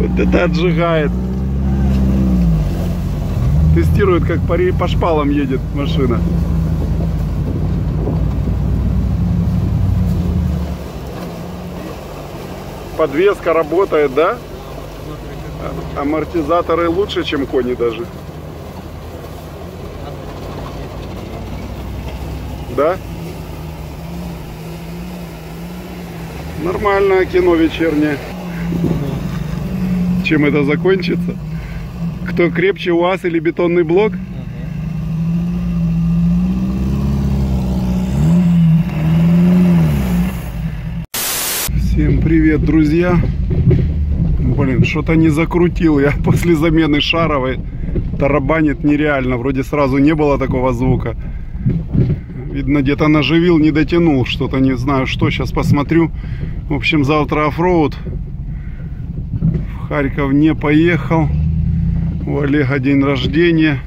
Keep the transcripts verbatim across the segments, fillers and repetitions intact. Вот это отжигает. Тестирует, как по шпалам едет машина. Подвеска работает, да? Амортизаторы лучше, чем кони даже. Да? Нормальное кино вечернее. Чем это закончится? Кто крепче, УАЗ или бетонный блок? Всем привет, друзья. Блин, что-то не закрутил я после замены шаровой. Тарабанит нереально. Вроде сразу не было такого звука. Видно, где-то наживил, не дотянул. Что-то не знаю что. Сейчас посмотрю. В общем, завтра Афроуд. В Харьков не поехал. У Олега день рождения.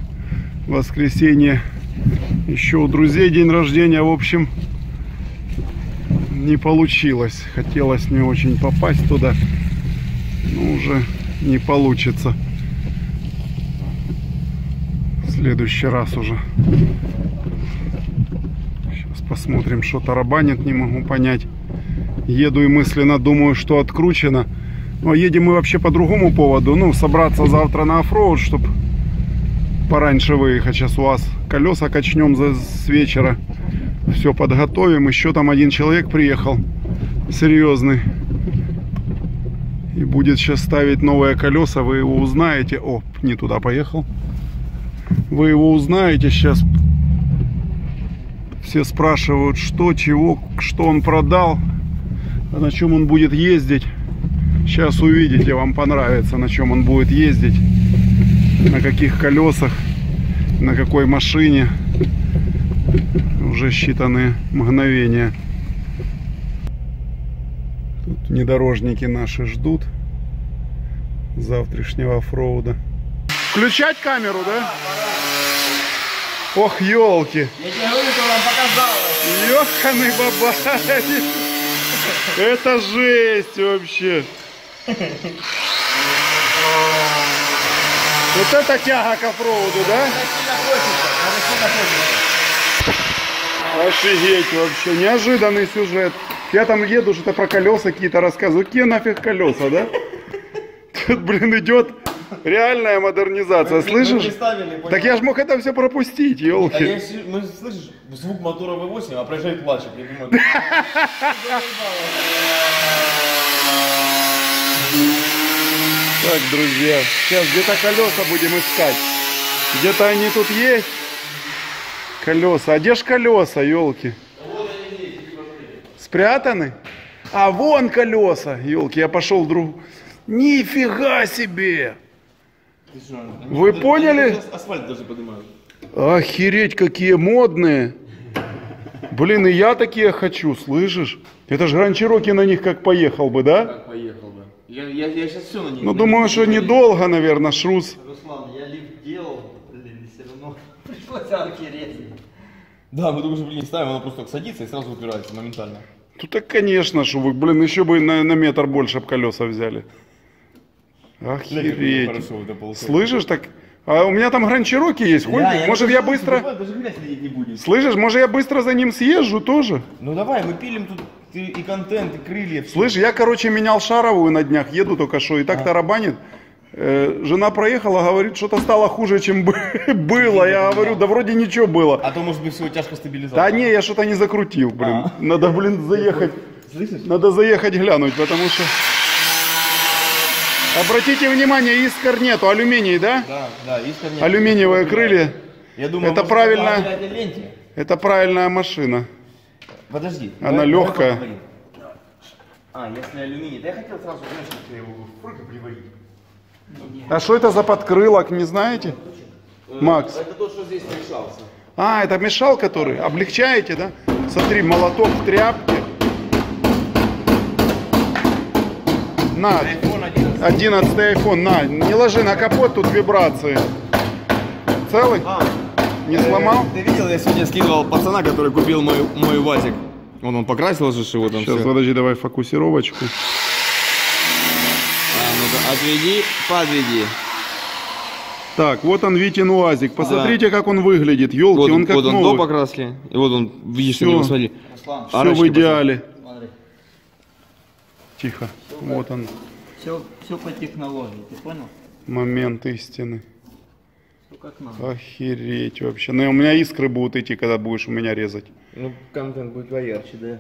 В воскресенье еще у друзей день рождения. В общем, не получилось. Хотелось мне очень попасть туда. Но уже не получится. В следующий раз уже. Посмотрим, что тарабанит, не могу понять. Еду и мысленно думаю, что откручено. Но едем мы вообще по другому поводу. Ну, собраться завтра на оффроуд, чтобы пораньше выехать. Сейчас у вас колеса качнем за... с вечера. Все подготовим. Еще там один человек приехал. Серьезный. И будет сейчас ставить новые колеса. Вы его узнаете. О, не туда поехал. Вы его узнаете сейчас. Все спрашивают, что, чего, что он продал, а на чем он будет ездить. Сейчас увидите, вам понравится, на чем он будет ездить, на каких колесах, на какой машине. Уже считанные мгновения. Тут внедорожники наши ждут завтрашнего оффроуда. Включать камеру, да? Ох, елки! Я тебе говорю, что вам показалось! Ёханый бабай! Это жесть вообще! Вот это тяга к оффроуду, да? Офигеть вообще! Неожиданный сюжет! Я там еду, что-то про колеса какие-то рассказываю. Какие нафиг колеса, да? Тут, блин, идет... Реальная модернизация, мы, слышишь? Мы так я ж мог это все пропустить, елки. А я, мы, слышишь, звук мотора вэ восемь, а проезжает плачет. Я думаю, это... Так, друзья, сейчас где-то колеса будем искать. Где-то они тут есть. Колеса, а где ж колеса, елки? Спрятаны? А вон колеса, елки, я пошел вдруг. Нифига себе! Вы поняли? Асфальт даже поднимают. Охереть, какие модные. Блин, и я такие хочу, слышишь? Это же Grand Cherokee на них как поехал бы, да? Как поехал бы. Я, я, я сейчас все на них. Ну, думаю, что недолго, наверное, шрус. Руслан, я лифт делал, блин, все равно пришлось арки резать. Да, мы думаем, что, блин, ставим, она просто садится и сразу упирается моментально. Ну, так, конечно, что вы, блин, еще бы на, на метр больше об колеса взяли. Охереть. Хорошо, слышишь, так? А у меня там Grand Cherokee есть, ходит? Да, может я, я быстро... Бывает, слышишь, может я быстро за ним съезжу тоже? Ну давай, мы пилим тут и, и контент, и крылья. Все. Слышь, я, короче, менял шаровую на днях, еду только что, и так а. тарабанит. Э, жена проехала, говорит, что-то стало хуже, чем было. Я говорю, да вроде ничего было. А то, может быть, всего тяжко стабилизовал. Да не, я что-то не закрутил, блин. Надо, блин, заехать. Слышишь? Надо заехать глянуть, потому что... Обратите внимание, искр нету, алюминий, да? Да, да, искр нету. Алюминиевые крылья. Я думаю, это правильная, это правильная машина. Подожди. Она легкая. А, если алюминий, да я хотел сразу, конечно, его в прыг приварить. А что это за подкрылок, не знаете? Макс. Это то, что здесь мешался. А, это мешал, который? Облегчаете, да? Смотри, молоток в тряпке. На. одиннадцатый iPhone, на, не ложи на капот, тут вибрации. Целый? А, не сломал? Ты видел, я сегодня скидывал пацана, который купил мой, мой УАЗик. Вон он покрасил же его там. Сейчас, все. Подожди, давай фокусировочку. ну-ка, отведи, подведи. Так, вот он, Витин УАЗик. Посмотрите, да, как он выглядит. Елки, вот, он как вот новый. Вот он до покраски. И вот он, видишь, все, посмотри. Руслан, все в идеале. Посмотри. Тихо. Все, вот он. Все, все по технологии, ты понял? Момент истины. Все как надо. Охереть вообще. Ну, у меня искры будут идти, когда будешь у меня резать. Ну, контент будет поярче, да.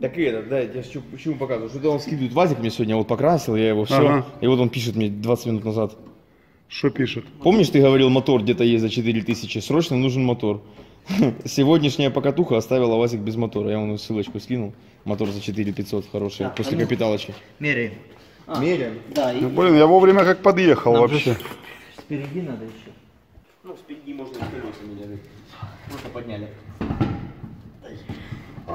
Так и этот, да, я тебе почему показываю. Что-то он скидывает УАЗик мне сегодня, вот покрасил я его, все. Ага. И вот он пишет мне двадцать минут назад. Что пишет? Помнишь, ты говорил, мотор где-то есть за четыре тысячи, срочно нужен мотор. Сегодняшняя покатуха оставила УАЗик без мотора. Я вам ссылочку скинул. Мотор за четыре тысячи пятьсот, хороший, так, после а ну, капиталочки. Меряем. А, меряем? Да. И... Ну, блин, я вовремя как подъехал. Нам вообще. Спереди надо еще. Ну, спереди можно вперед. Просто подняли.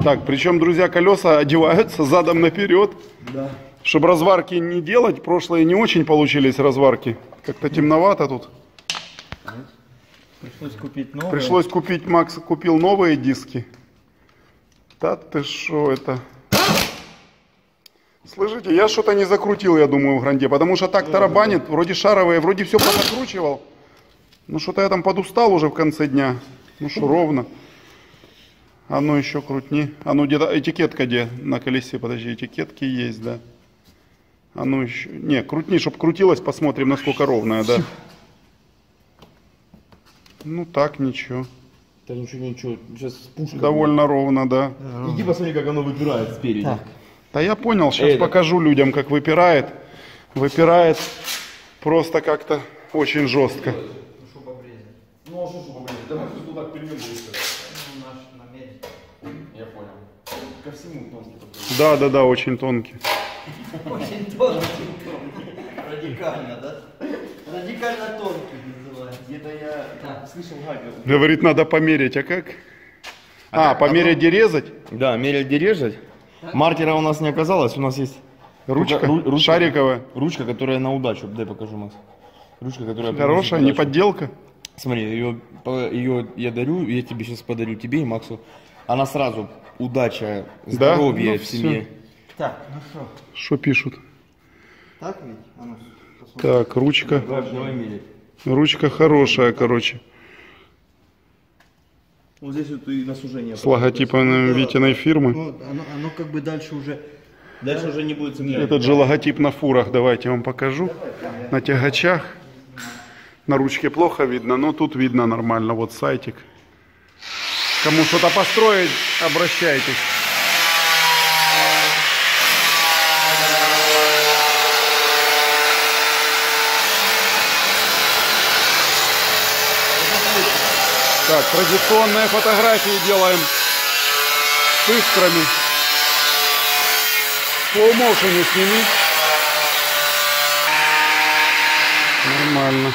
Так, причем, друзья, колеса одеваются задом наперед. Да. Чтобы разварки не делать, прошлые не очень получились разварки. Как-то темновато тут. Пришлось купить новые. Пришлось купить, Макс купил новые диски. Да ты шо это? Слышите, я что-то не закрутил, я думаю, в гранде. Потому что так тарабанит, вроде шаровые, вроде все позакручивал. Ну что-то я там подустал уже в конце дня. Ну что, ровно. А ну еще крутни. А ну где-то этикетка где на колесе, подожди, этикетки есть, да. А ну еще. Не, крутни, чтобы крутилось, посмотрим, насколько ровная, да. Ну так, ничего. Да ничего, ничего. Сейчас пушка. Довольно ровно, да. Ровно. Иди посмотри, как оно выпирает спереди. Да, да я понял, сейчас Эй, покажу да. людям, как выпирает. Выпирает просто как-то очень жестко. Ну а что, что побрезать? Давай тут так перемен будет. Я понял. Ко всему тонкий. Да, да, да, очень тонкий. Очень тонкий, радикально, да? Радикально тонкий называют. Где-то я да, слышал гагер. Говорит, надо померить, а как? А, а померить где резать? Да, мерить где резать. Так? Маркера у нас не оказалось, у нас есть ручка, ру, ручка шариковая. Ручка, которая на удачу. Дай покажу, Макс. Ручка, которая хорошая, не подделка. Смотри, ее, ее я дарю, я тебе сейчас подарю тебе и Максу. Она сразу удача, здоровье, да? Ну, в семье. Все. Так, ну что? Что пишут? Так, ведь? А ну, так, ручка. Давай, ручка хорошая, короче. Вот здесь вот и на сужение. С логотипом да, Витиной фирмы. Ну, оно, оно как бы дальше уже, дальше уже не будет сомнений. Этот же логотип на фурах, давайте я вам покажу. Давай, на тягачах. На ручке плохо видно, но тут видно нормально. Вот сайтик. Кому что-то построить, обращайтесь. Так, традиционные фотографии делаем с искрами. Слоу-моушене сними. Нормально.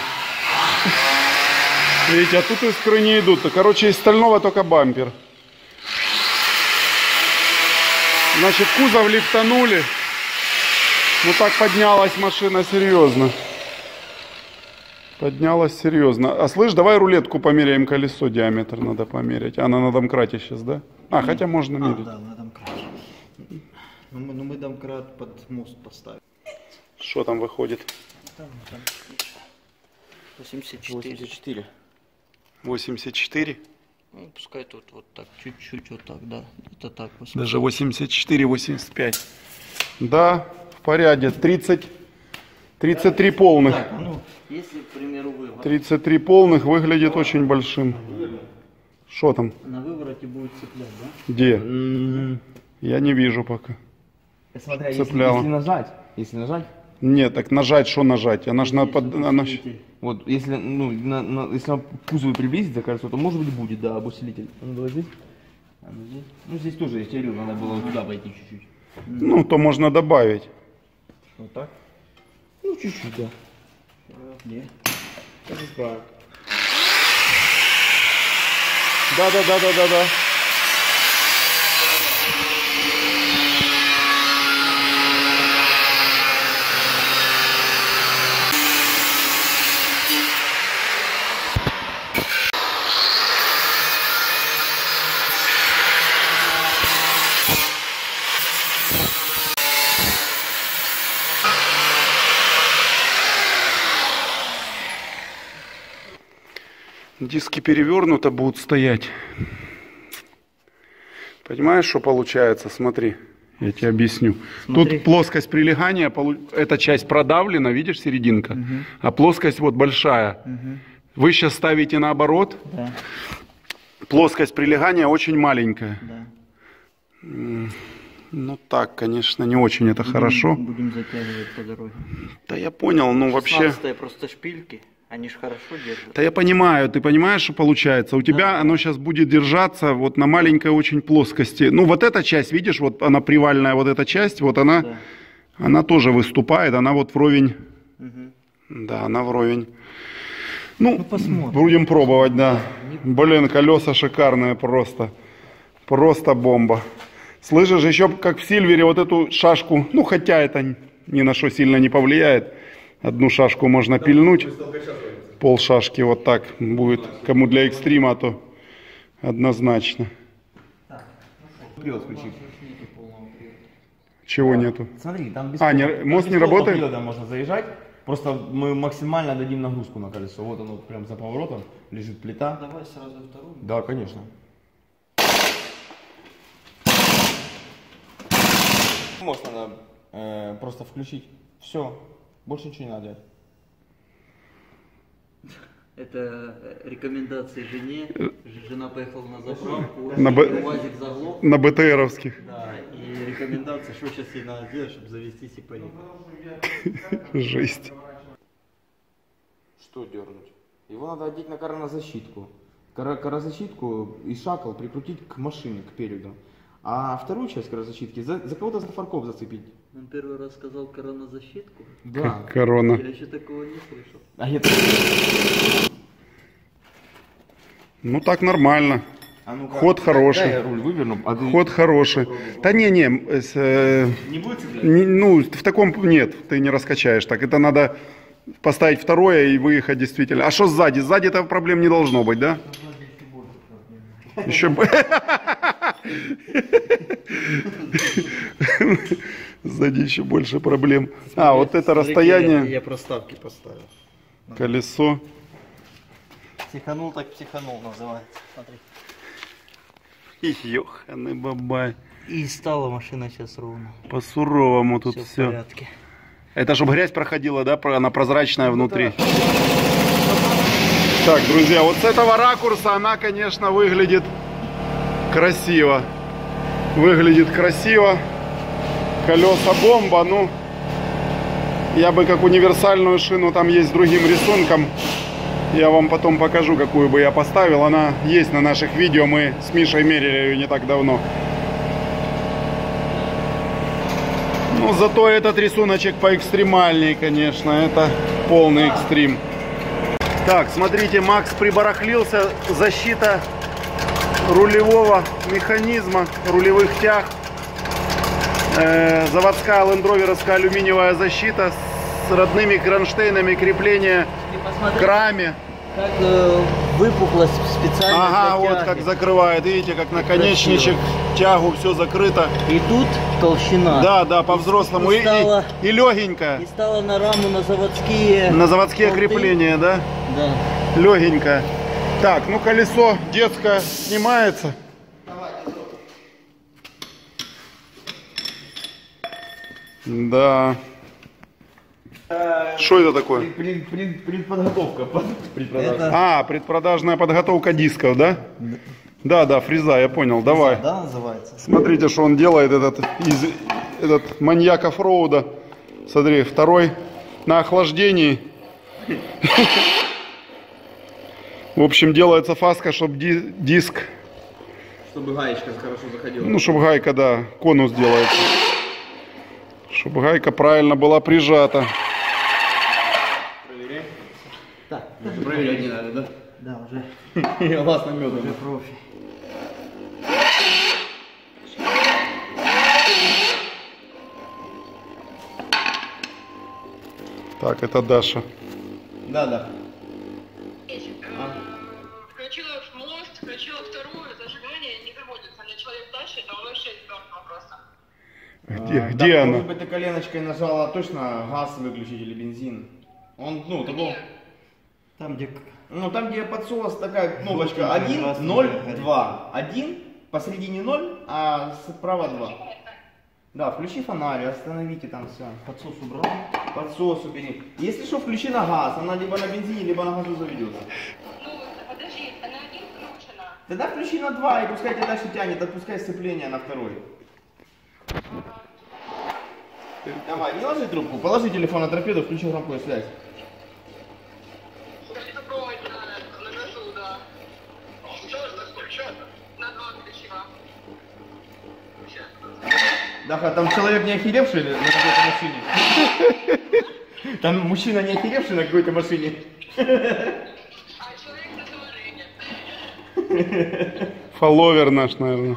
Видите, а тут искры не идут. Короче, из стального только бампер. Значит, кузов лифтанули. Ну так поднялась машина серьезно. Поднялась серьезно. А слышь, давай рулетку померяем колесо. Диаметр надо померять. Она на домкрате сейчас, да? А, хотя можно мерить. А, да, на домкрате. Ну мы, ну, мы домкрат под мост поставим. Что там выходит? Там, там. восемьдесят четыре. восемьдесят четыре? Ну, пускай тут вот так, чуть-чуть вот так, да. Это так. восемьдесят. Даже восемьдесят четыре, восемьдесят пять. Да, в порядке. тридцать, тридцать три полных. Так, ну, если, к примеру, вывод. тридцать три полных выглядит а, очень большим. Что там? На вывороте будет цеплять, да? Где? Mm-hmm. Я не вижу пока. Смотря, если, если нажать, если нажать. Нет, так нажать, что нажать? Она же на под... Она... Вот, если, ну, на, на, если она кузову приблизится, кажется, то может быть будет, да, обусилитель. Она была здесь? Она здесь? Ну, здесь тоже есть, я говорю, надо было туда пойти чуть-чуть. Ну, то можно добавить. Вот так? Ну, чуть-чуть, да. Где? Да-да-да-да-да-да. Диски перевернуто будут стоять. Понимаешь, что получается? Смотри, я тебе объясню. Смотри. Тут плоскость прилегания, эта часть продавлена, видишь, серединка, угу. А плоскость вот большая. Угу. Вы сейчас ставите наоборот. Да. Плоскость прилегания очень маленькая. Да. Ну так, конечно, не очень это будем, хорошо. Будем затягивать по дороге. Да я понял, ну вообще... просто шпильки. Они же хорошо держат. Да я понимаю, ты понимаешь, что получается? У да. тебя оно сейчас будет держаться вот на маленькой очень плоскости. Ну вот эта часть, видишь, вот она привальная, вот эта часть, вот она, да. она тоже выступает, она вот вровень. Угу. Да, она вровень. Ну, ну посмотрим. Будем пробовать, да. Не... Блин, колеса шикарные просто. Просто бомба. Слышишь, еще как в Сильвере вот эту шашку, ну хотя это ни на что сильно не повлияет. Одну шашку можно пильнуть, пол шашки вот так будет, кому для экстрима, то однозначно. Чего нету? Смотри, там без а, не, мост не работает? Можно заезжать, просто мы максимально дадим нагрузку на колесо. Вот оно прям за поворотом, лежит плита. Давай сразу вторую. Да, конечно. Мост надо э, просто включить, все. Больше ничего не надо. Это рекомендации жене. Жена поехала на заправку, на УАЗик заглох. На БТРовских. Да, и рекомендации, что сейчас ей надо делать, чтобы завестись и поехать. Жесть. Что дернуть? Его надо одеть на коронозащитку. Коронозащитку и шакал прикрутить к машине, к переду. А вторую часть коронозащитки за, за кого-то с нафарков зацепить. Он первый раз сказал коронозащитку? Да. Корона. Я еще такого не слышал. А я... Ну так нормально. А ну ход хороший. Да, я руль выверну, а ты... Ход хороший. Попробуй. Да не, не. Э, не будет цеплять? Не, ну в таком нет, ты не раскачаешь. Так это надо поставить второе и выехать действительно. А что сзади? Сзади-то проблем не должно быть, да? Еще бы. Сзади еще больше проблем. А, вот это расстояние. Я проставки поставил. Колесо. Психанул так психанул называется. Смотри. Ёханый бабай. И стала машина сейчас ровно. По-суровому тут все. Это чтобы грязь проходила, да? Она прозрачная внутри. Так, друзья, вот с этого ракурса она, конечно, выглядит красиво. Выглядит красиво. Колеса бомба. Ну, я бы как универсальную шину, там есть с другим рисунком. Я вам потом покажу, какую бы я поставил. Она есть на наших видео. Мы с Мишей мерили ее не так давно. Ну, зато этот рисуночек поэкстремальнее, конечно. Это полный экстрим. Так, смотрите, Макс прибарахлился. Защита рулевого механизма, рулевых тяг. Э, заводская лендроверовская алюминиевая защита с родными кронштейнами, крепление к раме. Как э, выпуклость специально. Ага, вот как закрывает. Видите, как наконечничек, тягу, все закрыто. И тут толщина. Да, да, по-взрослому. И, и, и, и легенькая. И стала на раму, на заводские. На заводские толты. Крепления, да? Да. Легенькая. Так, ну колесо детское снимается. Да. Что это такое? Пред, пред, предподготовка. Предпродажная. А, предпродажная подготовка дисков, да? Да, да, фреза, я понял. Фреза, давай. Да, называется. Смотрите, что он делает, этот, из, этот маньяк Афроуда. Смотри, второй на охлаждении. В общем, делается фаска, чтобы диск... Чтобы гаечка хорошо заходила. Ну, чтобы гайка, да, конус делается. Чтобы гайка правильно была прижата. Проверяем. Так, проверять не надо, да? Да, уже. Я вас намётал. Уже профи. Так, это Даша. Да, да. Включила мост, включила вторую, зажигание не заводится. Мне человек дальше, это вообще дёрнуло просто. Где, а, где да, она? Может быть, ты коленочкой нажала точно газ выключить или бензин? Он, ну, того... Нет. Там, где... Ну, там, где подсос, такая кнопочка один, ноль, два. один, посередине ноль, а справа два. Да, включи фонарь, остановите там все. Подсос убрал. Подсос убери. Если что, включи на газ. Она либо на бензине, либо на газу заведется. Ну, подожди, она один включена. Тогда включи на два, и пускай тебя дальше тянет, отпускай сцепление на второй. Давай, не ложи трубку, положи телефон на торпеду, включи громкую связь. Да, там человек не охеревший на какой-то машине? Там мужчина не охеревший на какой-то машине? А человек на самолете. Фолловер наш, наверное.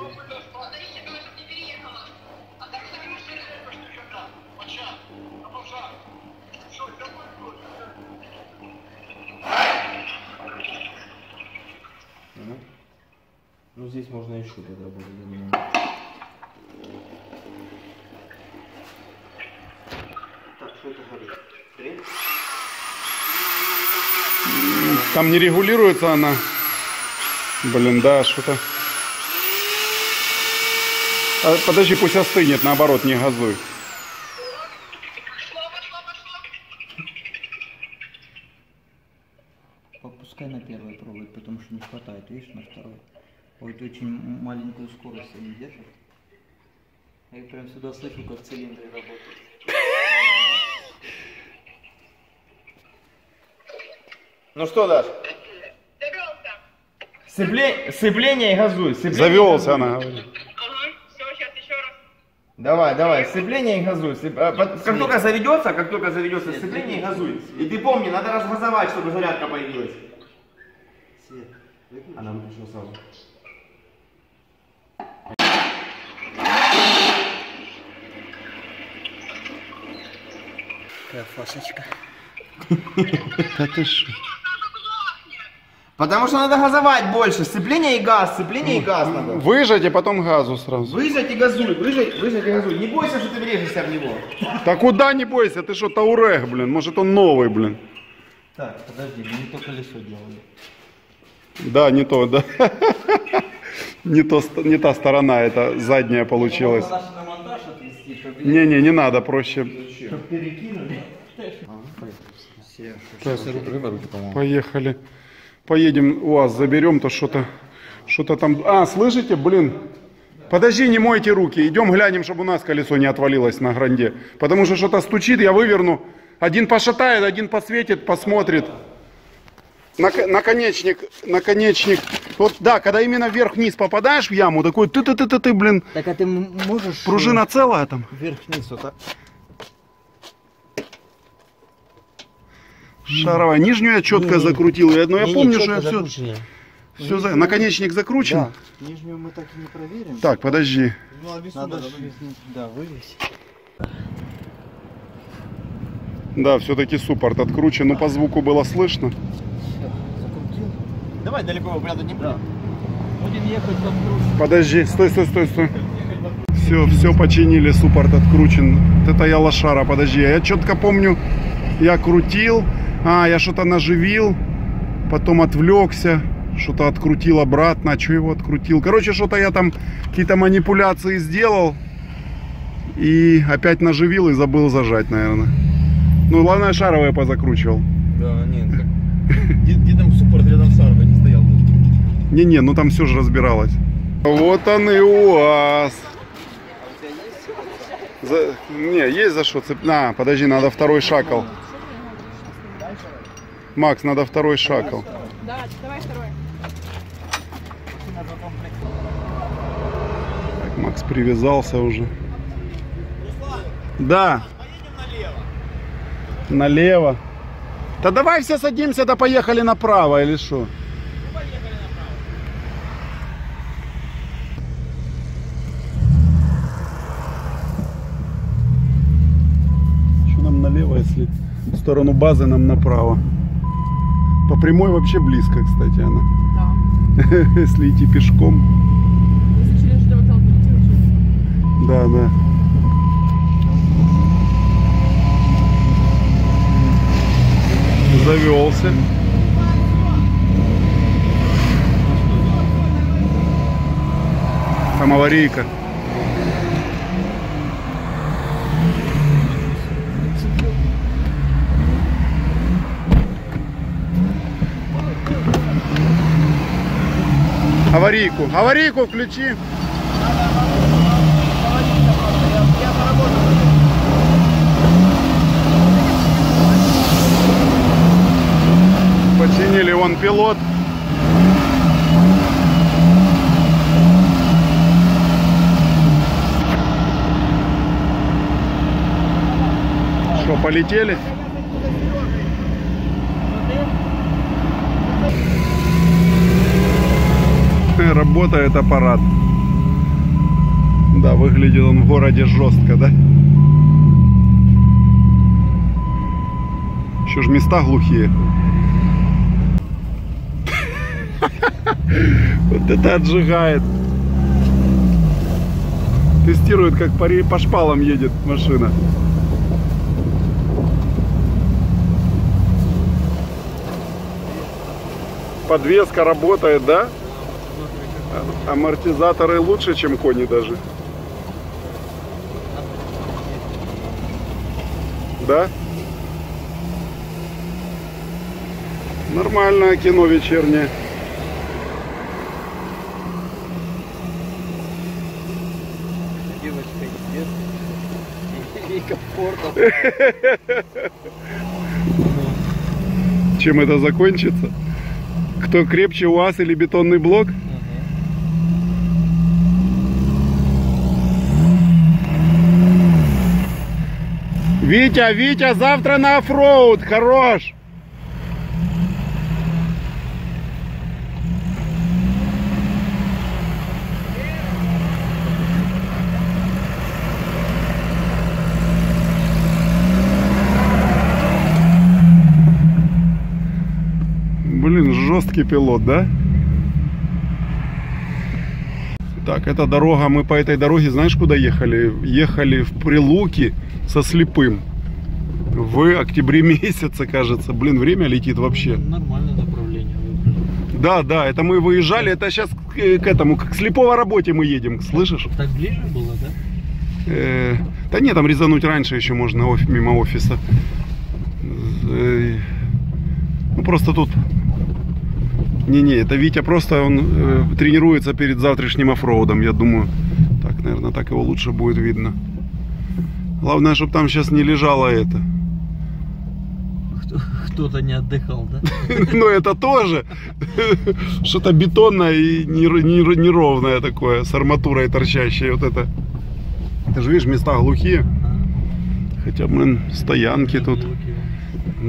Ну здесь можно еще подработать, я думаю. Так, что это горит? Три? Там не регулируется она. Блин, да, что-то. Подожди, пусть остынет, наоборот, не газуй. Попускай на первой пробует, потому что не хватает, видишь, на второй. Вот очень маленькую скорость они держат. Я прям сюда слышу, как цилиндры работают. Ну что, Даш? Завелся. Сцепление и газуй. Завелся она. Ага, все, сейчас еще раз. Давай, давай, сцепление и газуй. Как только заведется, как только заведется сцепление и газуй. И ты помни, надо разгазовать, чтобы зарядка появилась. Свет. Она выключила сразу. Кафашечка. Да ты шо? Потому что надо газовать больше. Сцепление и газ, сцепление и газ надо. Выжать и потом газу сразу. Выжать и газуй, выжать, выжать и газуй. Не бойся, что ты врежешься в него. Да куда не бойся? Ты что, Таурех, блин? Может он новый, блин? Так, подожди, мы не то колесо делали. Да, не то, да. Не, то, не та сторона, это задняя получилась. Не, не, не надо, проще. Поехали. Поедем УАЗ, заберем, то что-то, что-то там. А, слышите, блин? Подожди, не мойте руки. Идем глянем, чтобы у нас колесо не отвалилось на гранде. Потому что что-то стучит, я выверну. Один пошатает, один посветит, посмотрит. Наконечник, наконечник. Вот да, когда именно вверх-вниз попадаешь в яму, такой ты-ты-ты-ты, блин. Так а ты можешь. Пружина целая там. Вверх-вниз вот так. Шаровая. Нижнюю я четко не, закрутил. Не, но я не, помню, не, что я все. Все за... Наконечник закручен. Да. Нижнюю мы так и не проверим. Так, подожди. Ну, объясню, надо надо вывеснуть. Да, вывесить. Да, все-таки суппорт откручен, но по звуку было слышно. Давай далеко прятать не будем. Будем ехать под круг. Подожди, стой, стой, стой, стой. Все, все починили, суппорт откручен. Вот это я лошара, подожди. Я четко помню, я крутил, а, я что-то наживил, потом отвлекся, что-то открутил обратно, а что его открутил? Короче, что-то я там, какие-то манипуляции сделал и опять наживил и забыл зажать, наверное. Ну, главное, шаровое я позакручивал. Да, нет, так... Где, где там суппорт рядом с шаровой не стоял? Не-не, ну там все же разбиралось. Вот он и УАЗ. За... Не, есть за что цеп... А, подожди, надо второй шакал. Макс, надо второй шакал. Да, давай второй. Так, Макс привязался уже. Руслан, да. Поедем налево. Налево. Да давай все садимся, да поехали направо, или что? Ну, поехали направо. Что нам налево, если в сторону базы нам направо? По прямой вообще близко, кстати, она. Да. Если идти пешком. Если через вокзал перейти, очень. Да, да. Завелся. Там аварийка. Аварийку. Аварийку включи. Починили вон пилот. Что, полетели? Работает аппарат. Да, выглядел он в городе жестко, да? Еще ж места глухие. Вот это отжигает. Тестирует, как по шпалам едет машина. Подвеска работает, да? Амортизаторы лучше, чем кони даже. Да? Нормальное кино вечернее. Чем это закончится? Кто крепче, УАЗ или бетонный блок? Витя, Витя, завтра на Афроуд, хорош! Блин, жесткий пилот, да? Так, эта дорога, мы по этой дороге, знаешь, куда ехали? Ехали в Прилуки со слепым. В октябре месяце, кажется. Блин, время летит вообще. Нормальное направление. Да, да, это мы выезжали, это сейчас к, к этому, к слепого работе мы едем, слышишь? Так ближе было, да? Э, да нет, там резануть раньше еще можно, оф, мимо офиса. Э, ну, просто тут... Не-не, это Витя просто, он э, тренируется перед завтрашним оффроудом, я думаю. Так, наверное, так его лучше будет видно. Главное, чтобы там сейчас не лежало это. Кто-то не отдыхал, да? Ну, это тоже. Что-то бетонное и неровное такое, с арматурой торчащей. Вот это. Ты же видишь, места глухие. Хотя, блин, стоянки тут.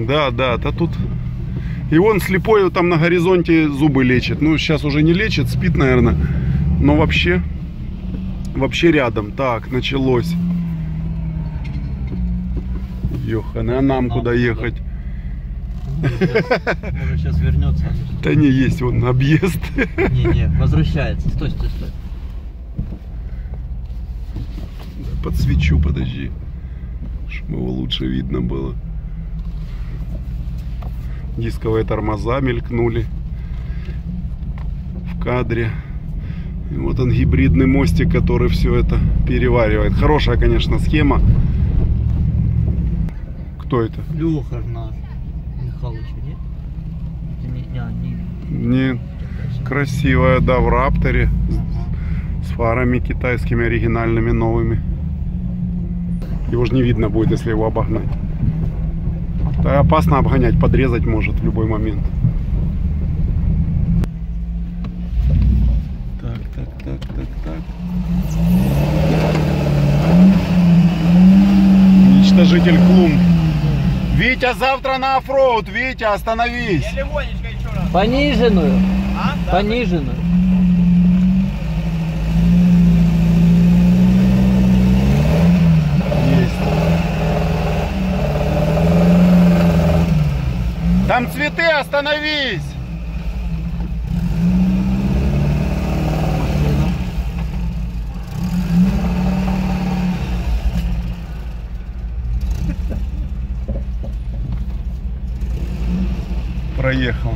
Да, да, да, тут... И он слепой, там на горизонте зубы лечит. Ну, сейчас уже не лечит, спит, наверное. Но вообще, вообще рядом. Так, началось. Ёханы, а нам, нам куда ехать? Ну, может, сейчас вернется. Да не, есть вон объезд. Не-не, возвращается. Стой, стой, стой. Подсвечу, подожди. Чтобы его лучше видно было. Дисковые тормоза мелькнули в кадре. И вот он, гибридный мостик, который все это переваривает. Хорошая, конечно, схема. Кто это? Леха наш. Михалыч, нет? Не, не, не. Красивая, да, в Рапторе. С, с фарами китайскими, оригинальными, новыми. Его же не видно будет, если его обогнать. Да, опасно обгонять, подрезать может в любой момент. Так, так, так, так, так. Уничтожитель клумб. Витя, завтра на оффроуд, Витя, остановись. Я легонечко еще раз. Пониженную. А? Да, пониженную. Там цветы, остановись! Проехал.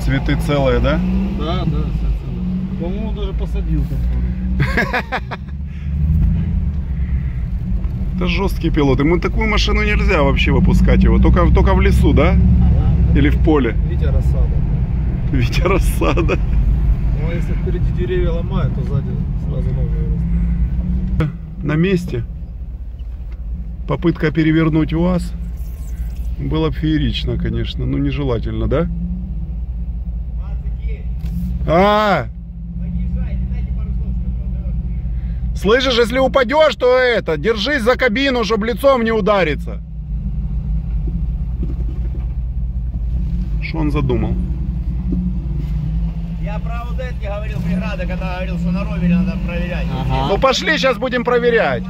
Цветы целые, да? Да, да, все целые. По-моему, даже посадил там. Это жесткие пилоты. Мы такую машину нельзя вообще выпускать его. Только, только в лесу, да? А, Или в поле. Витя рассада. Витя рассада. Ну а если впереди деревья ломают, то сзади сразу новые растут. На месте. Попытка перевернуть УАЗ. Было бы феерично, конечно, но нежелательно, да? А! Слышишь, если упадешь, то это, держись за кабину, чтобы лицом не удариться. Что он задумал? Я про вот это не говорил, преграда, когда говорил, что на ровере надо проверять. Ага. Ну пошли, сейчас будем проверять.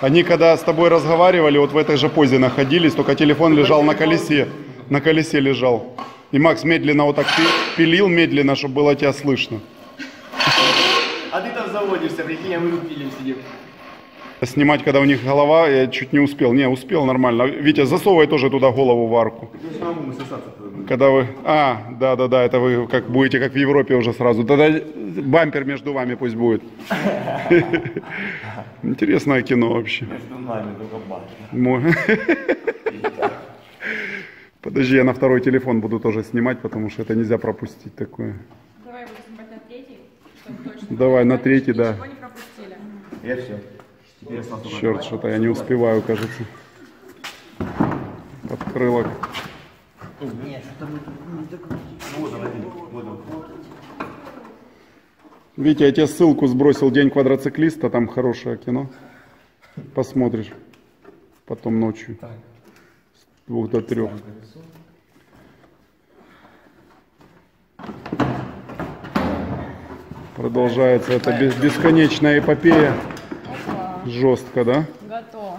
Они когда с тобой разговаривали, вот в этой же позе находились, только телефон лежал на колесе. На колесе лежал. И Макс медленно вот так пилил, медленно, чтобы было тебя слышно. А ты там заводишься, прикинь, а мы тут пилим сидим. Снимать, когда у них голова, я чуть не успел. Не, успел нормально. Витя, засовывай тоже туда голову в арку. Когда вы... А, да-да-да, это вы как будете, как в Европе уже сразу. Тогда бампер между вами пусть будет. Интересное кино вообще. Между нами только бампер. Подожди, я на второй телефон буду тоже снимать, потому что это нельзя пропустить такое. Давай буду снимать на третий, чтобы точно... Давай, на третий, да. Ничего не пропустили. Я все. Черт, что-то я не успеваю, кажется. Подкрылок. Витя, я тебе ссылку сбросил, «День квадроциклиста», там хорошее кино. Посмотришь потом ночью. С двух до трех. Продолжается эта бесконечная эпопея. Жестко, да? Готово.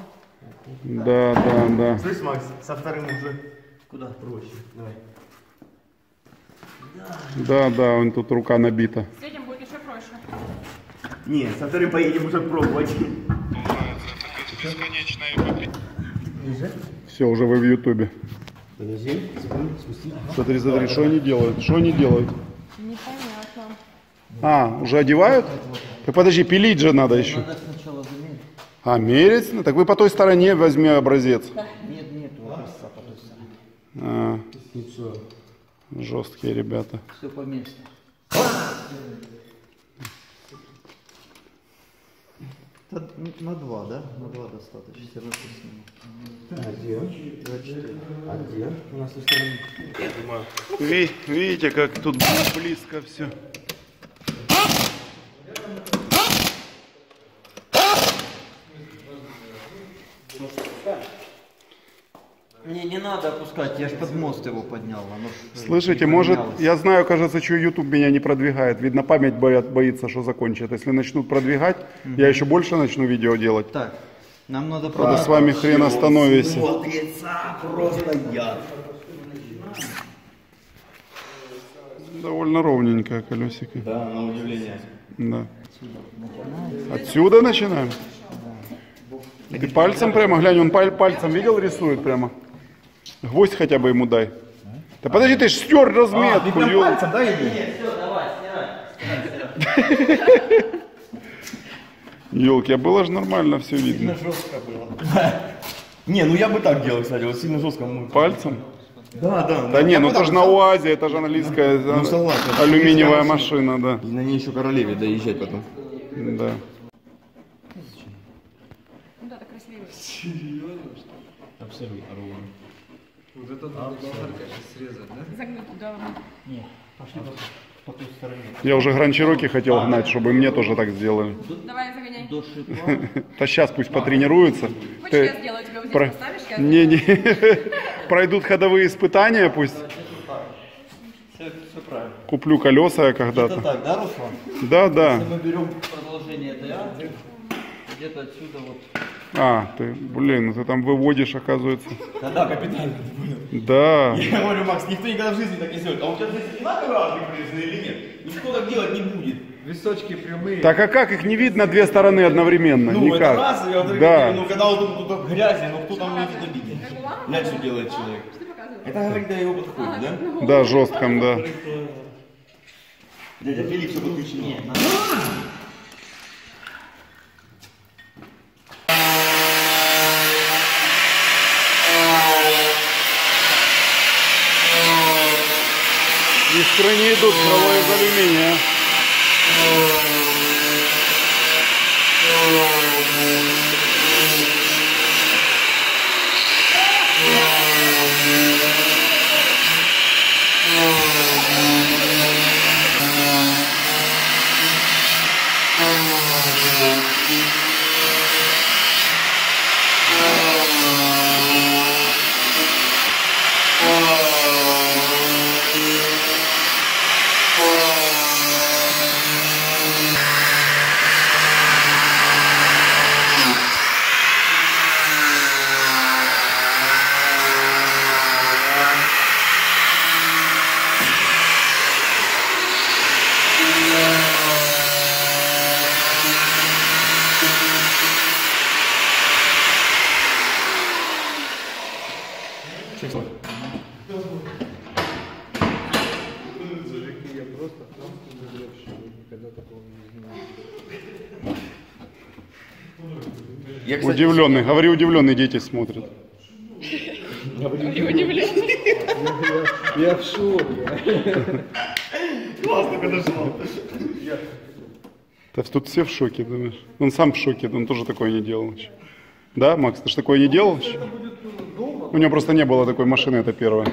Да, да, да. Слышь, Макс, со вторым уже куда проще. Давай. Да, да, он тут рука набита. С этим будет еще проще. Нет, со вторым поедем уже пробовать. Все, уже вы в Ютубе. Подожди, спусти. Смотри, смотри, что они делают? Что они делают? Непонятно. А, уже одевают? Так подожди, пилить же надо еще. А, мерить? Так вы по той стороне возьми образец. Нет, нет, образца по той стороне. А, жесткие ребята. Все по месту. На два, да? На два достаточно. Все равно сниму. Один, два, четыре. Один. У нас у стороны. Видите, как тут близко все. Не, не надо опускать, я ж под мост его поднял. Слышите, может, я знаю, кажется, что YouTube меня не продвигает. Видно, память боится, что закончит. Если начнут продвигать, угу. Я еще больше начну видео делать. Так, нам надо... Правда, с вами хрен остановишься. Вот лица просто яд. Довольно ровненькая колесико. Да, на удивление. Да. Отсюда начинаем? Да. Ты пальцем прямо, глянь, он пальцем, видел, рисует прямо. Гвоздь хотя бы ему дай. А? Да подожди, ты ж стер разметку. А, пальцем, да, иди? Нет, все, давай, снимай. Ёлки, а было же нормально все видно. Сильно жестко было. Не, ну я бы так делал, кстати, вот сильно жестко. Пальцем? Да, да. Да не, ну это же на УАЗе, это же английская алюминиевая машина, да. И на ней еще королеве доезжать потом. Да. Ну да, так красивее. Серьезно, что ли? Абсолютно ровно. Вот это надо сейчас срезать, да? Загнуть туда. Нет, пошли по той стороне. Я уже Grand Cherokee хотел гнать, чтобы мне тоже так сделали. Давай, загоняй. Да сейчас пусть потренируются. Хочешь я сделаю, тебя вот здесь поставишь? Не, не. Пройдут ходовые испытания пусть. Все, все правильно. Куплю колеса когда-то. Так, да, Руслан? Да, да. Если мы берем продолжение Д А, где-то отсюда вот. А, ты, блин, ты там выводишь, оказывается. Да, да, капитально ты понял. Да. Я говорю, Макс, никто никогда в жизни так не сделает. А у тебя здесь одинаково прилезаны или нет? Никто так делать не будет. Височки прямые. Так а как их не видно две стороны одновременно? Ну, никак. Это раз, я вот да. Ну, когда вот тут вот, грязи, ну кто там может обидеть? Знаешь, что делает человек? Что это когда его подходит, а, да? Да, жестком, да. Дядя Феликс подключил. Нет, надо... Из страны идут провода из алюминия. Удивленные, говори, удивленные дети смотрят. Я в шоке. Классно, когда шел. Да тут все в шоке, думаешь? Он сам в шоке, он тоже такое не делал. Да, Макс, ты же такое не делал? У него просто не было такой машины, это первое.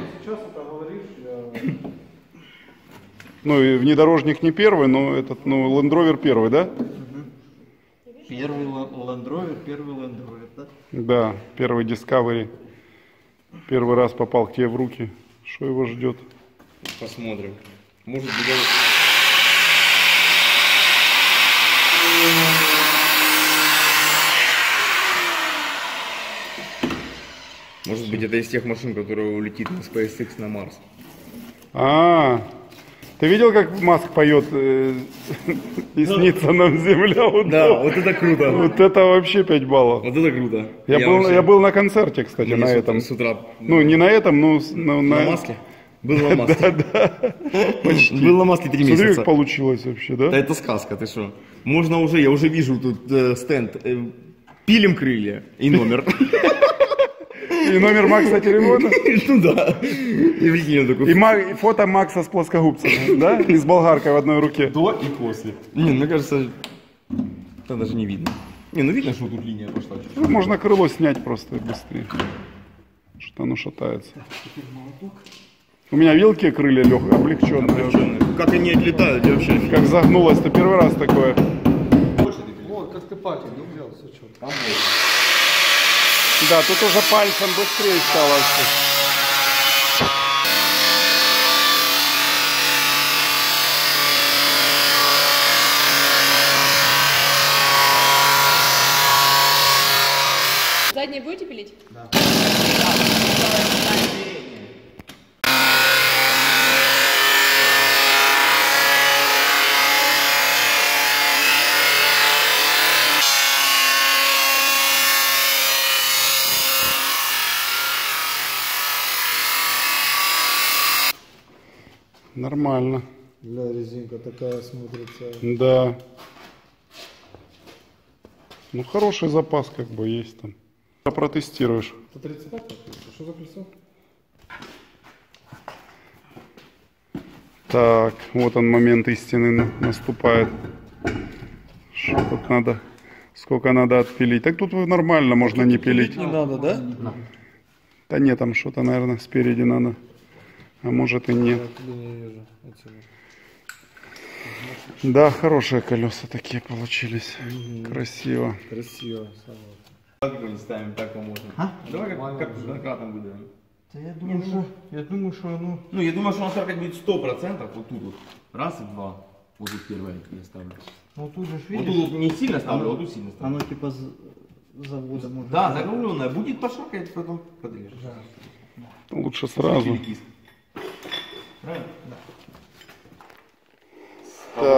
Ну и внедорожник не первый, но этот, ну, Land Rover первый, да? Первый Land Rover, первый Land Rover, да? Да, первый Discovery. Первый раз попал к тебе в руки. Что его ждет? Посмотрим. Может быть, Может быть, это из тех машин, которые улетит на SpaceX на Марс. А-а-а. Ты видел, как Маск поет э, и снится нам земля? Вот, да, вот, вот это круто. Вот это вообще пять баллов. Вот это круто. Я, я, был, вообще... я был на концерте, кстати, мы на этом. С утра. Ну, не на этом, но... но на, на Маске? Был на Маске. Да, да. Был на Маске три месяца. Смотри, как получилось вообще, да? Да это сказка, ты что? Можно уже, я уже вижу тут э, стенд. Э, пилим крылья и номер. И номер Макса телефона? Ну да. И фото Макса с плоскогубцем, да? И с болгаркой в одной руке. До и после. Не, мне кажется, это даже не видно. Не, ну видно, что тут линия пошла. Можно крыло снять просто быстрее. Что-то оно шатается. У меня вилки крылья легкие, облегченные. Как они отлетают вообще? Как загнулось, это первый раз такое. Вот, как ты пакет, ну взял, все что-то. Да, тут уже пальцем быстрее стало. Задние будете пилить? Да. Нормально. Бля, резинка такая смотрится. Да. Ну, хороший запас как бы есть там. Протестируешь. сто тридцать пять? Что за колесо? Так, вот он, момент истины наступает. Что тут надо? Сколько надо отпилить? Так тут нормально, можно не пилить. Не надо, да? Да нет, там что-то, наверное, спереди надо. А может и нет. Да, хорошие колеса такие получились. Угу. Красиво. Красиво. Давай не ставим, так поможем. А? Давай как, как однократно выдаем. Да я думаю, что... Я думаю, что оно... Ну, я думаю, что оно сорок будет сто процентов. Вот тут вот. Раз и два. Вот тут первое я ставлю. Ну, тут же видишь... Вот тут не сильно ставлю, а вот тут сильно ставлю. Оно типа завода может... Да, закругленное. Будет пошаркать, потом подрежешь. Да. Лучше сразу. Правильно? Да.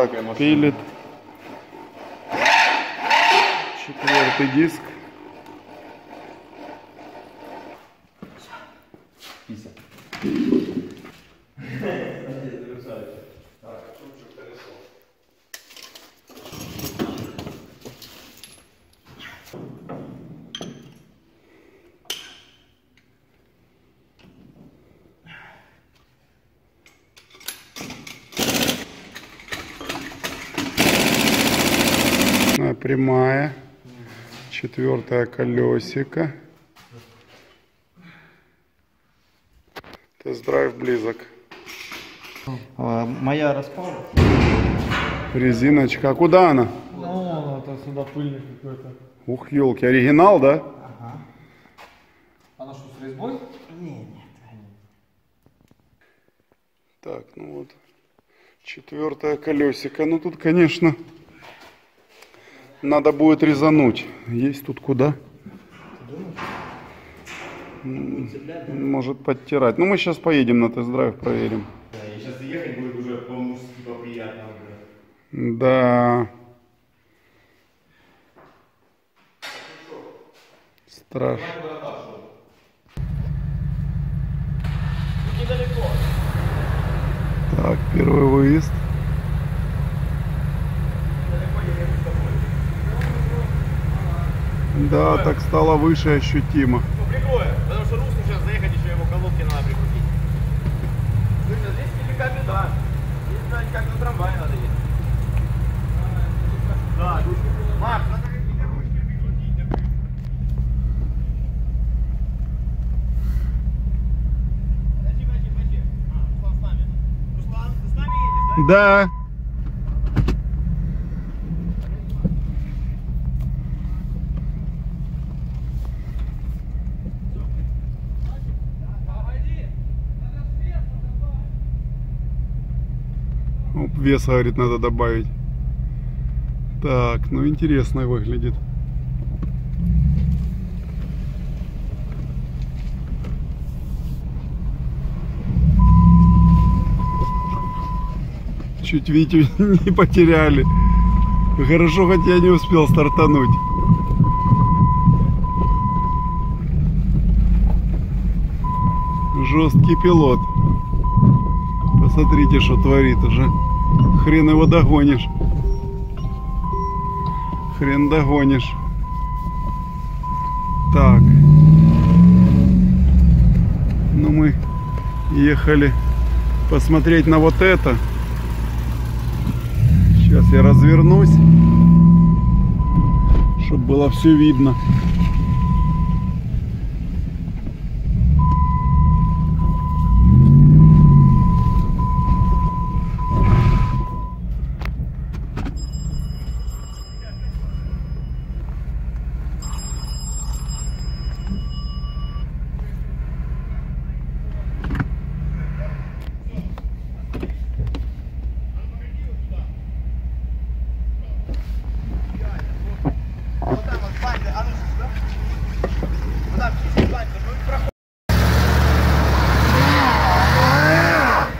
Так, пилит. Четвертый диск. Пися. Так, тут же колесо. Прямая, четвертое колесико. Тест-драйв близок. Моя распала. Резиночка. А куда она? Ну, это сюда пыльный какой-то. Ух, елки. Оригинал, да? Ага. Она что, с резьбой? Нет, нет. Так, ну вот. Четвертое колесико. Ну тут, конечно, надо будет резануть. Есть тут куда? Может подтирать. Ну мы сейчас поедем на тест-драйв, проверим. Да, и сейчас ехать будет уже по-мужски, по-приятно. Да. Страшно. Недалеко. Так, первый выезд. Да, прикольно. Так стало выше ощутимо. Ну, прикольно, потому что Руслу сейчас заехать, еще ему колодки надо прикрутить. Слышно, здесь велика беда. Здесь, знаете, как на трамвае надо ехать. Да, Макс, надо какие-то ручки прикрутить. Подожди, подожди, подожди. А, Руслан с нами. Руслан, ты с нами едешь, да? Да. Веса, говорит, надо добавить. Так, ну интересно выглядит. Чуть Витю не потеряли. Хорошо, хоть я не успел стартануть. Жесткий пилот. Посмотрите, что творит уже. Хрен его догонишь. Хрен догонишь. Так. Ну мы ехали посмотреть на вот это. Сейчас я развернусь, чтобы было все видно.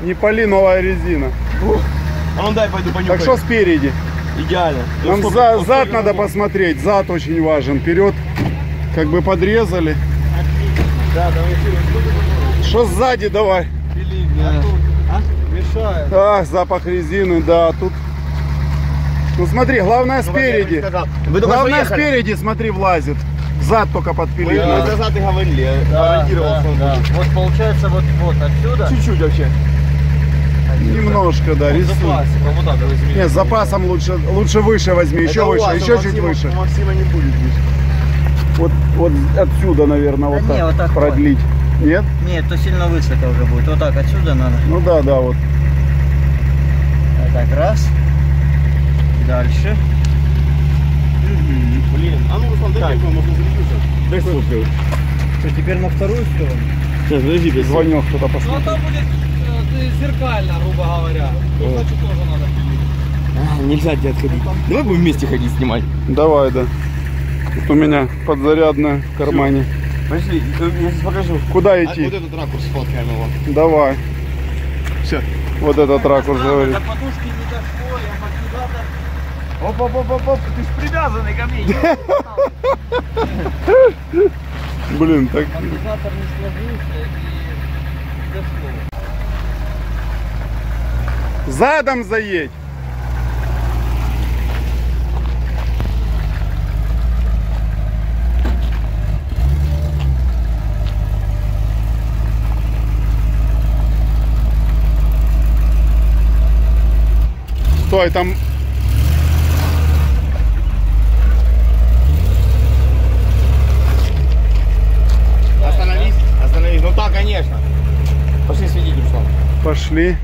Не пали, новая резина. Ух. А ну дай пойду понюхаю. Так что спереди? Идеально. Нам ну, за, зад надо посмотреть. Зад очень важен. Вперед как бы подрезали. Да, давай. Что сзади давай? Пили, да. А? Мешает. А, запах резины, да. Тут. Ну смотри, главное спереди. Вы главное спереди, смотри, влазит. Зад только подпилить. Мы за зад и говорили. Да, да, да. Вот получается вот, вот отсюда. Чуть-чуть вообще. Немножко, да, рисуй. Вот так, возьми. Нет, с запасом лучше, лучше выше возьми, еще выше, вас, еще чуть Максима, выше. Максима не будет выше. Вот, вот отсюда, наверное, да вот, не, так вот так продлить. Вот. Нет? Нет, то сильно высоко уже будет. Вот так отсюда надо. Ну да, да, вот. Вот так, раз. Дальше. Угу. Блин, а ну, Руслан, дай телефон, можно зарядиться. Дай слушай. Что, теперь на вторую сторону? Сейчас, подожди, без звонил кто-то посмотрит. Ну, а там будет... зеркально, грубо говоря. Ну, значит, тоже надо а, нельзя тебя отходить. Давай будем вместе ходить снимать. Давай, да. Тут у меня подзарядная в кармане. Пошли, я сейчас покажу. Куда идти? А, вот этот ракурс сфоткаем его. Давай. Все. Вот этот ракурс, говорит. До подушки не дошло, я покидал. Оп-оп-оп-оп, ты ж привязанный ко мне. Блин, так... Амортизатор не сложился и дошло. Задом заедь. Стой, там... Остановись, остановись. Ну да, конечно. Пошли свидетель, что. Пошли.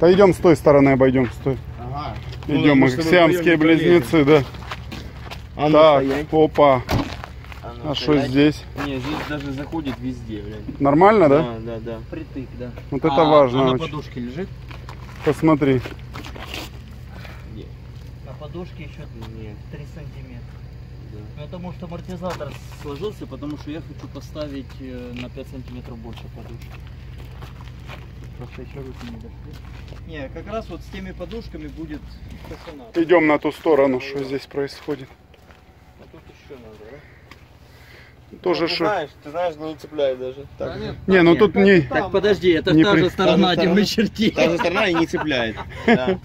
Да идем с той стороны, обойдем. Стой. Ага. Идем, ну, марксианские близнецы, да. А так, стоять. Опа. А что здесь? Не, здесь даже заходит везде, блядь. Нормально, да? Да, да, да. Притык, да. Вот это а, важно. А на подушке лежит? Посмотри. Где? На подушке еще три сантиметра. Да. Но это может амортизатор сложился, потому что я хочу поставить на пять сантиметров больше подушки. Просто еще руки не дошли. Не, как раз вот с теми подушками будет стационар. Идем на ту сторону, что здесь происходит. А тут еще надо, да? Тоже ты, знаешь, ты знаешь, но не цепляет даже. Так да, нет, не, ну нет. Тут не... Так, подожди, это не та при... же сторона темной черти. Та же сторона и не цепляет. Да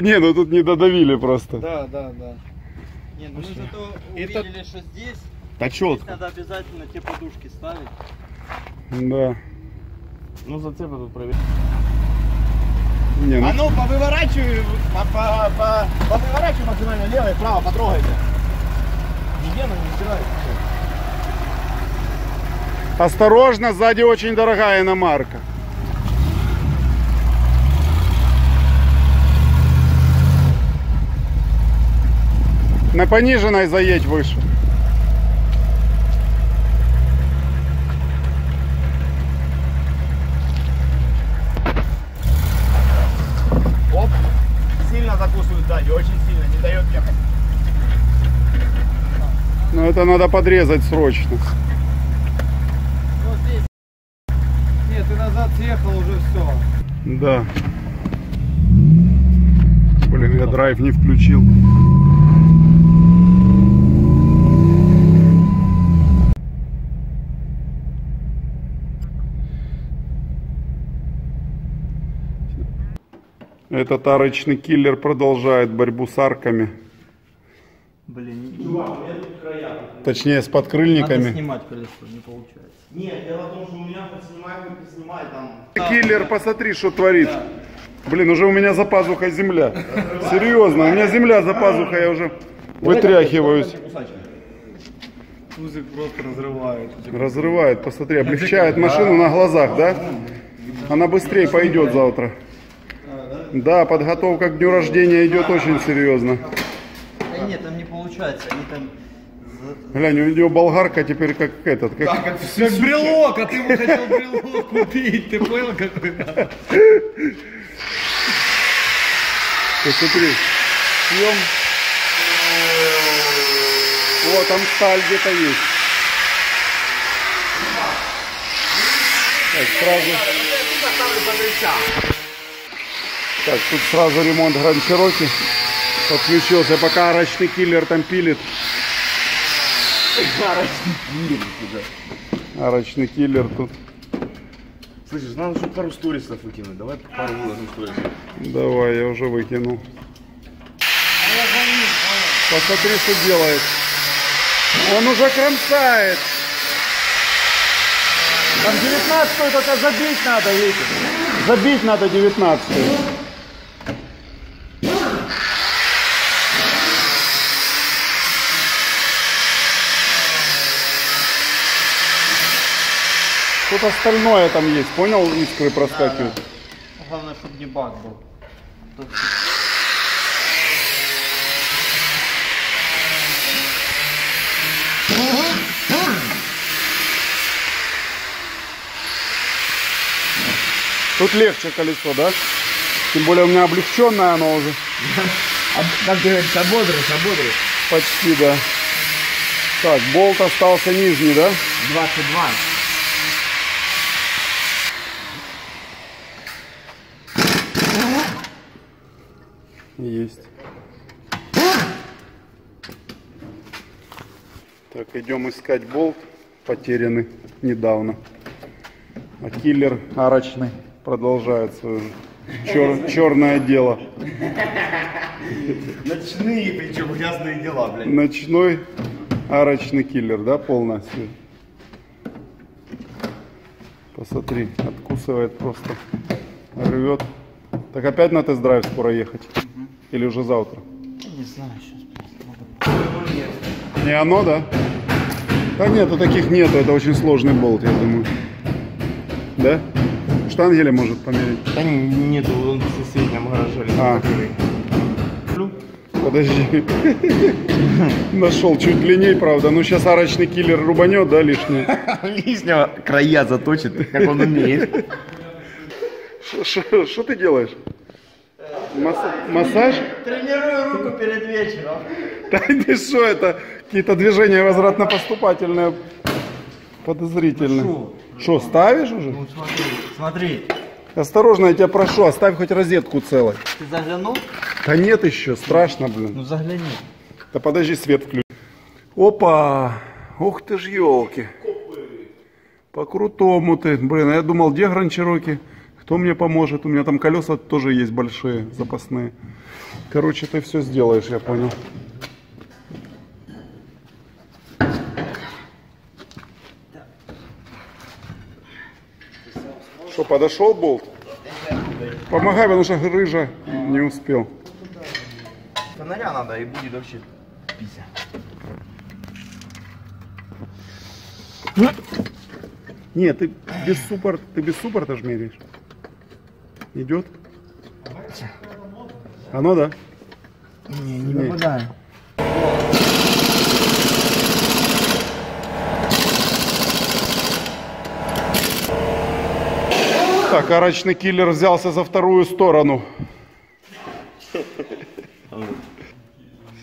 не, ну тут не додавили просто. Да, да, да. Не, ну мы зато увидели, что здесь... Да четко. Надо обязательно те подушки ставить. Да. Ну зацепы тут проверим. А ну повыворачивай, повыворачивай максимально лево и вправо, потрогайте. Осторожно, сзади очень дорогая иномарка. На пониженной заедь выше. Оп, сильно закусывает сзади, очень сильно, не дает ехать. Но это надо подрезать срочно. Вот здесь. Нет, ты назад съехал уже, все. Да. Блин, я драйв не включил. Этот арочный киллер продолжает борьбу с арками. Блин, чувак, у меня тут края. Точнее, с подкрыльниками. Надо снимать колесо, не получается. Нет, дело в том, что у меня подснимай, хоть снимай там. Киллер, да, посмотри, что творит. Да. Блин, уже у меня за пазухой земля. Серьезно, у меня земля за пазухой, я уже вытряхиваюсь. Кузик просто разрывает. Разрывает, посмотри, облегчает машину на глазах, да? Она быстрее пойдет завтра. Да, подготовка к дню рождения идет очень серьезно. Нет, там не получается, они там... Глянь, у нее болгарка теперь как этот, как... Да, как, как брелок, а ты бы хотел брелок купить, ты понял, какой? Посмотри, съем. Вот, там сталь где-то есть. Так, сразу... Так, тут сразу ремонт Grand Cherokee. Подключился, пока арочный киллер там пилит. Арочный киллер. Арочный киллер тут. Слышишь, надо уже пару сторисов выкинуть. Давай пару выложим сторисов. Давай, я уже выкинул. Посмотри, что делает. Он уже кромсает. Там девятнадцатую только забить надо, видите? Забить надо девятнадцатую. Что-то остальное там есть, понял? Искры проскакивают. Да, да. Главное, чтобы не баг был. Тут... Тут легче колесо, да? Тем более у меня облегченное оно уже. Как ты говоришь, ободрыш, ободрыш. Почти, да. Так, болт остался нижний, да? двадцать два. Есть. Так, идем искать болт, потерянный недавно. А киллер арочный продолжает свое чер... черное дело. Ночные, причем грязные дела, блядь. Ночной арочный киллер, да, полностью. Посмотри, откусывает просто, рвет. Так опять на тест-драйв скоро ехать? Угу. Или уже завтра? Не знаю, сейчас просто. Не оно, да? Да нету, таких нету, это очень сложный болт, я думаю. Да? Штангеля может померить? Да нету, он в соседнем гараже. А. Подожди. Нашел чуть длиннее, правда. Ну сейчас арочный киллер рубанет, да, лишнее? Лишнего края заточит, как он умеет. Что ты делаешь? Массаж? Тренирую руку перед вечером. Да ты что, это какие-то движения возвратно-поступательные. Подозрительно. Что, ставишь уже? Ну смотри, смотри. Осторожно, я тебя прошу, оставь хоть розетку целой. Ты заглянул? Да нет еще, страшно, блин. Ну загляни. Да подожди, свет включи. Опа! Ух ты ж, елки. По-крутому ты. Блин, я думал, где Grand Cherokee? Кто мне поможет? У меня там колеса тоже есть большие, запасные. Короче, ты все сделаешь, я понял. Что, подошел болт? Помогай, потому что рыжа не успел. Фонаря надо, и будет вообще пися. Нет, ты без суппорта, ты без суппорта жмеришь. Идет? Оно, да? Не, не попадаю. Так, арочный киллер взялся за вторую сторону.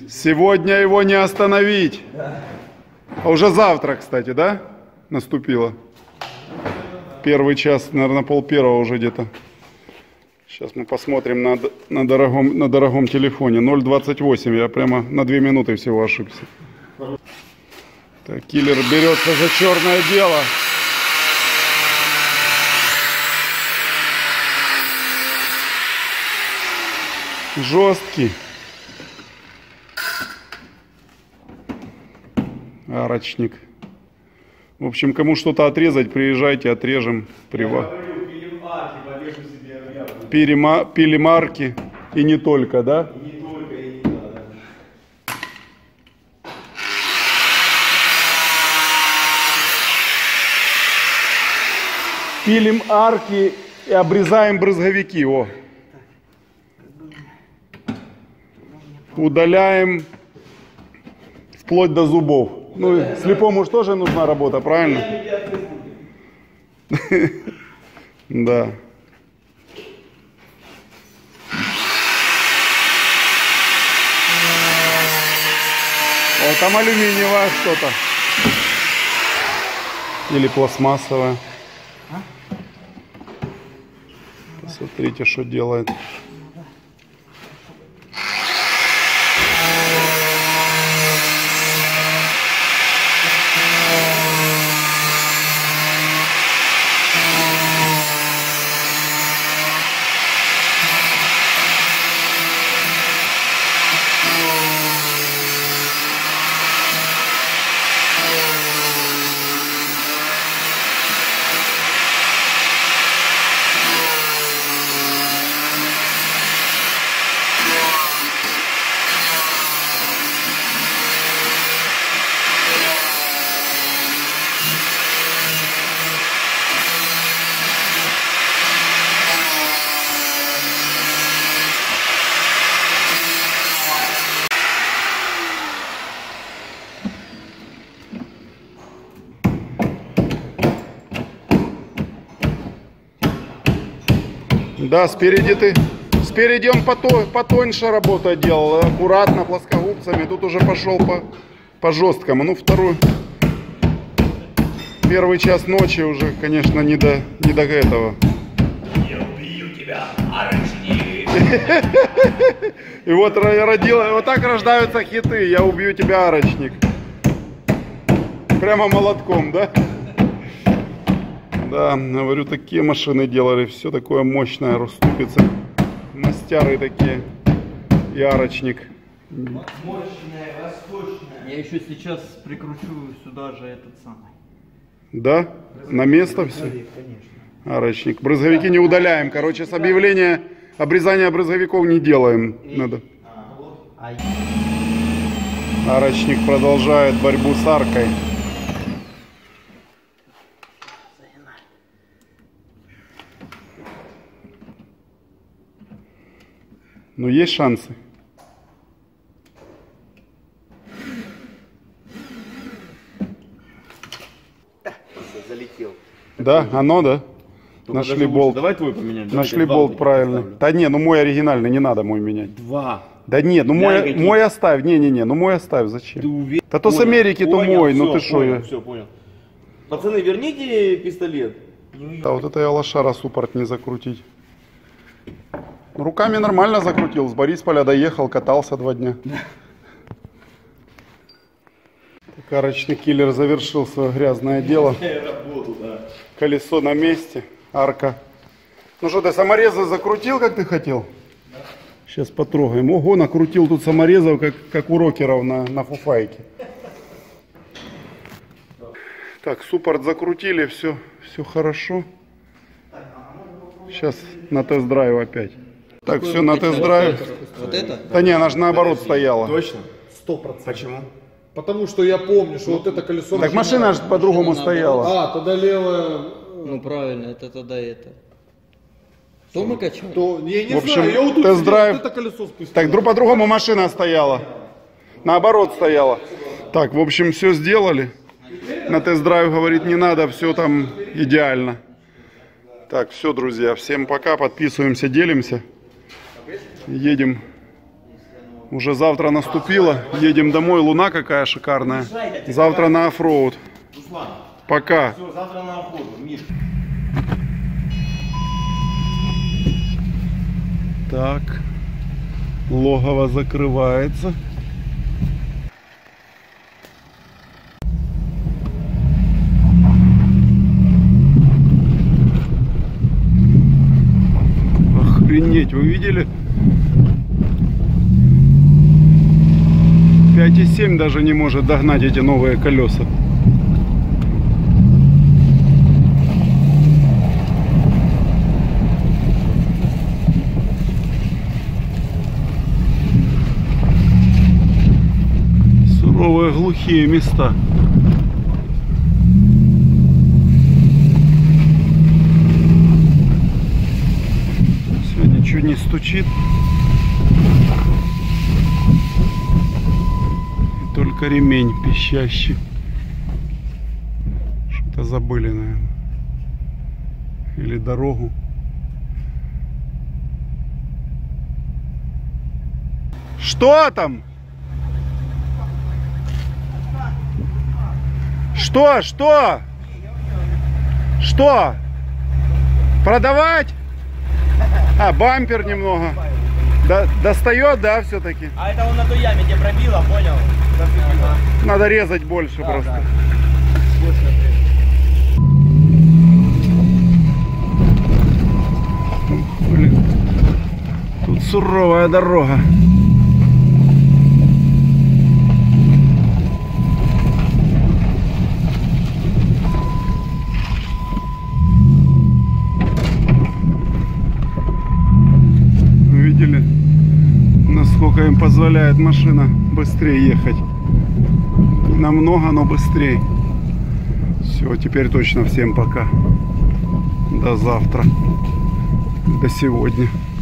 Сегодня его не остановить. А уже завтра, кстати, да? Наступило. Первый час, наверное, пол первого уже где-то. Сейчас мы посмотрим на, на, дорогом, на дорогом телефоне. ноль двадцать восемь, я прямо на две минуты всего ошибся. Так, киллер берется за черное дело. Жесткий. Арочник. В общем, кому что-то отрезать, приезжайте, отрежем. Приват. Перема... Пилимарки. И не только, да? И не только, и не надо. Пилим арки и обрезаем брызговики. О. Удаляем вплоть до зубов. Ну, и слепому же тоже нужна работа, правильно? Да. О, там алюминиевое что-то. Или пластмассовое. Посмотрите, что делает. Да, спереди ты, спереди он пото, потоньше работу делал, аккуратно, плоскогубцами, тут уже пошел по, по жесткому. Ну, второй, первый час ночи уже, конечно, не до, не до этого. Я убью тебя, арочник. И вот родила, вот так рождаются хиты, я убью тебя, арочник. Прямо молотком, да? Да, говорю, такие машины делали, все такое мощное, расступица, мастяры такие, и арочник. Мощное, роскошное. Я еще сейчас прикручу сюда же этот самый. Да? Брызговик, на место брызговик, все? Конечно. Арочник. Брызговики, да, не удаляем, короче, с объявления, Обрезание брызговиков не делаем. Надо. Арочник продолжает борьбу с аркой. Ну, есть шансы. Залетел. Да, оно, да? Только нашли болт. Давай твой поменять. Нашли болт, правильно. Поставлю. Да не, ну мой оригинальный, не надо мой менять. Два. Да нет, ну мой, мой оставь, не-не-не, ну мой оставь, зачем? Ты увер... Да то понял, с Америки, понял, то мой, все, ну ты что я... Все, понял. Пацаны, верните пистолет. Да вот это я лошара суппорт не закрутить. Руками нормально закрутил, с Борисполя доехал, катался два дня. Арочный киллер завершил свое грязное дело. Колесо на месте, арка. Ну что, ты саморезы закрутил, как ты хотел? Сейчас потрогаем. Ого, накрутил тут саморезов, как, как у рокеров на, на фуфайке. Так, суппорт закрутили, все, все хорошо. Сейчас на тест-драйв опять. Так, какой все на тест-драйв. Вот это? Да не, она же наоборот Подожди. Стояла. Точно? сто процентов. Почему? Потому что я помню, что ну, вот это колесо... Так машина, машина же по-другому стояла. Наоборот. А, тогда левая... Ну правильно, это тогда это. То мы качаем. То... Я не в общем, знаю, я вот тест-драйв... Вот это колесо спустило. Так, друг по-другому машина стояла. Наоборот стояла. Так, в общем, все сделали. На тест-драйв говорит, не надо, все там идеально. Так, все, друзья, всем пока, подписываемся, делимся, едем, уже завтра наступило, едем домой, луна какая шикарная, завтра на Афроуд, пока. Так, логово закрывается. Охренеть, вы видели? пять и семь даже не может догнать эти новые колеса. Суровые глухие места. Не стучит, и только ремень пищащий. Что-то забыли, наверное, или дорогу. Что там? Что? Что? Что? Продавать? А, бампер немного. До, достает, да, все-таки? А это он на той яме тебе пробило, понял? Да. Надо резать больше, да, просто. Да. Блин. Тут суровая дорога. Насколько им позволяет машина быстрее ехать. Намного, но быстрее. Все, теперь точно всем пока. До завтра. До сегодня.